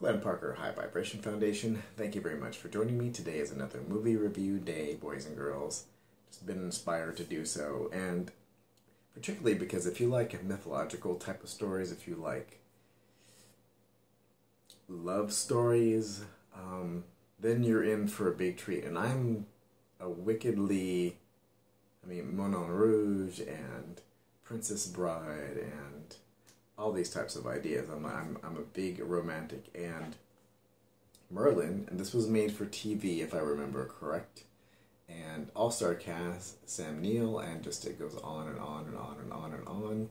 Glenn Parker, High Vibration Foundation. Thank you very much for joining me. Today is another movie review day, boys and girls. Just been inspired to do so, and particularly because if you like mythological type of stories, if you like love stories, then you're in for a big treat. And I'm a wickedly, Moulin Rouge and Princess Bride and all these types of ideas. I'm a big romantic, and Merlin, and this was made for TV if I remember correct, and all-star cast, Sam Neill, and just it goes on and on and on and on and on.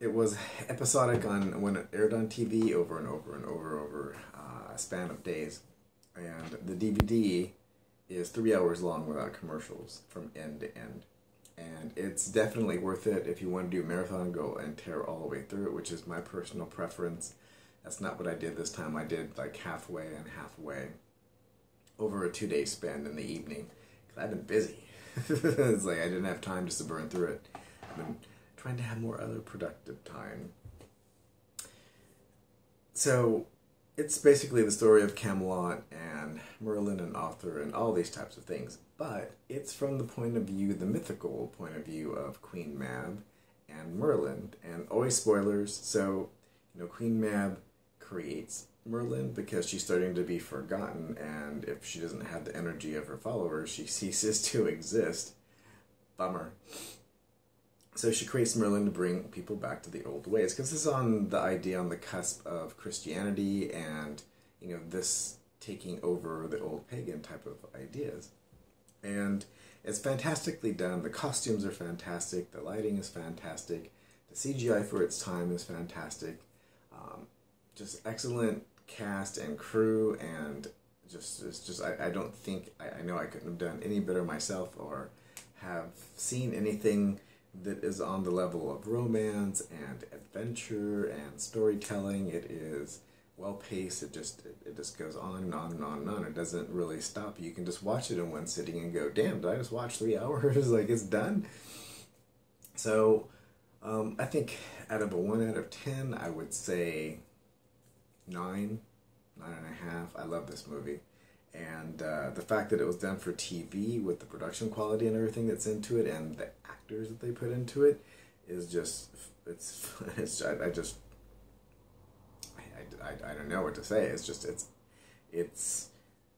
It was episodic on when it aired on TV over and over and over a span of days, and the DVD is 3 hours long without commercials from end to end. And it's definitely worth it. If you want to do a marathon, go and tear all the way through it, which is my personal preference. That's not what I did this time. I did like halfway and halfway over a 2-day span in the evening, because I've been busy. It's like I didn't have time just to burn through it. I've been trying to have more other productive time. So it's basically the story of Camelot and Merlin and Arthur and all these types of things, but it's from the point of view, the mythical point of view of Queen Mab and Merlin, and always spoilers. So, you know, Queen Mab creates Merlin because she's starting to be forgotten, and if she doesn't have the energy of her followers, she ceases to exist. Bummer. So she creates Merlin to bring people back to the old ways, because this is on the idea on the cusp of Christianity and, you know, this taking over the old pagan type of ideas. And it's fantastically done. The costumes are fantastic. The lighting is fantastic. The CGI for its time is fantastic. Just excellent cast and crew, and I don't think, I know I couldn't have done any better myself or have seen anything that is on the level of romance and adventure and storytelling. It is well paced. It just goes on and on and on and on. It doesn't really stop. You can just watch it in one sitting and go, damn, did I just watch 3 hours? Like, it's done. So I think out of a 1 out of 10, I would say 9, 9.5. I love this movie. And the fact that it was done for TV with the production quality and everything that's into it and the actors that they put into it is just, I don't know what to say. It's just, it's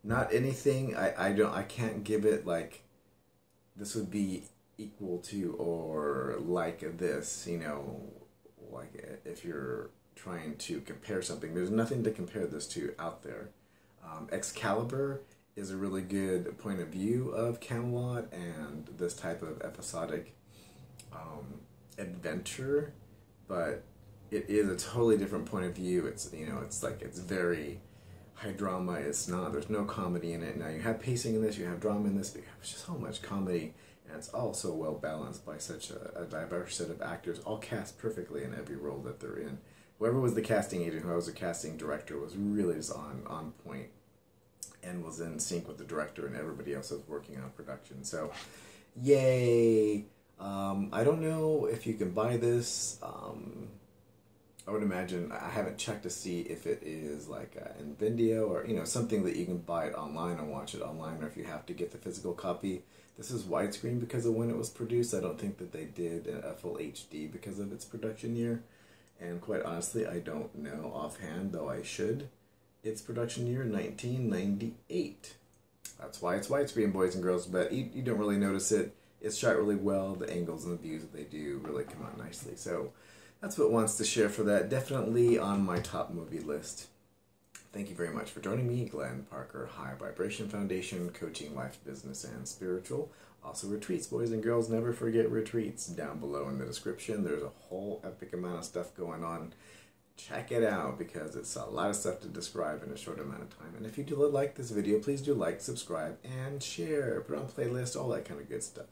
not anything, I can't give it like, this would be equal to or like this, you know, like if you're trying to compare something. There's nothing to compare this to out there. Excalibur is a really good point of view of Camelot and this type of episodic adventure, but it is a totally different point of view. It's, you know, it's like, it's very high drama. It's not, there's no comedy in it. Now you have pacing in this, you have drama in this, but you have so much comedy, and it's all so well balanced by such a diverse set of actors, all cast perfectly in every role that they're in. Whoever was the casting agent, whoever was the casting director, was really just on point and was in sync with the director and everybody else that was working on production. So, yay! I don't know if you can buy this. I would imagine, I haven't checked to see if it is like NVIDIA or, you know, something that you can buy it online and watch it online, or if you have to get the physical copy. This is widescreen because of when it was produced. I don't think that they did a full HD because of its production year. And quite honestly, I don't know offhand, though I should. It's production year 1998. That's why it's widescreen, boys and girls, but you don't really notice it. It's shot really well. The angles and the views that they do really come out nicely. So that's what wants to share for that. Definitely on my top movie list. Thank you very much for joining me. Glenn Parker, High Vibration Foundation, coaching life, business, and spiritual. Also retreats, boys and girls, never forget retreats. Down below in the description, there's a whole epic amount of stuff going on. Check it out, because it's a lot of stuff to describe in a short amount of time. And if you do like this video, please do like, subscribe, and share. Put on playlist, all that kind of good stuff.